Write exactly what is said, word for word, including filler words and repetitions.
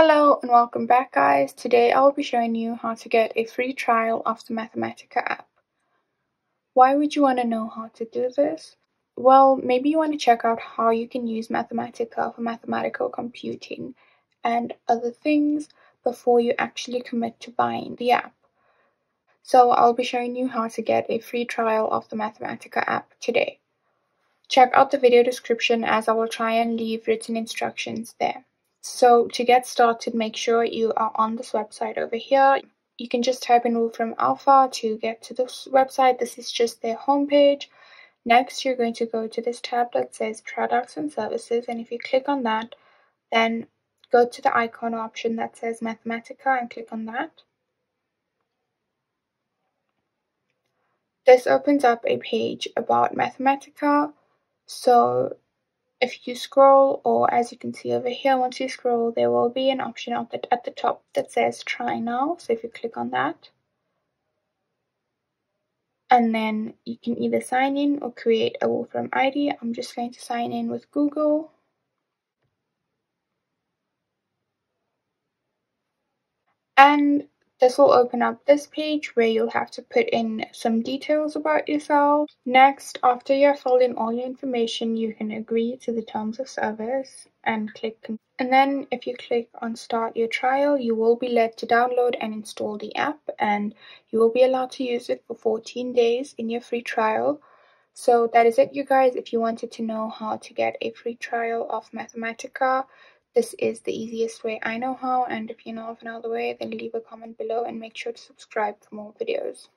Hello and welcome back, guys. Today I will be showing you how to get a free trial of the Mathematica app. Why would you want to know how to do this? Well, maybe you want to check out how you can use Mathematica for mathematical computing and other things before you actually commit to buying the app. So I'll be showing you how to get a free trial of the Mathematica app today. Check out the video description as I will try and leave written instructions there. So to get started, make sure you are on this website over here. You can just type in Wolfram Alpha to get to this website. This is just their homepage. Next, you're going to go to this tab that says Products and Services. And if you click on that, then go to the icon option that says Mathematica and click on that. This opens up a page about Mathematica. So if you scroll, or as you can see over here, once you scroll, there will be an option up at the top that says Try Now. So if you click on that, and then you can either sign in or create a Wolfram I D. I'm just going to sign in with Google. And this will open up this page where you'll have to put in some details about yourself. Next, after you have filled in all your information, you can agree to the terms of service and click. And then if you click on Start Your Trial, you will be led to download and install the app, and you will be allowed to use it for fourteen days in your free trial. So that is it, you guys. If you wanted to know how to get a free trial of Mathematica, this is the easiest way I know how, and if you know of another way, then leave a comment below and make sure to subscribe for more videos.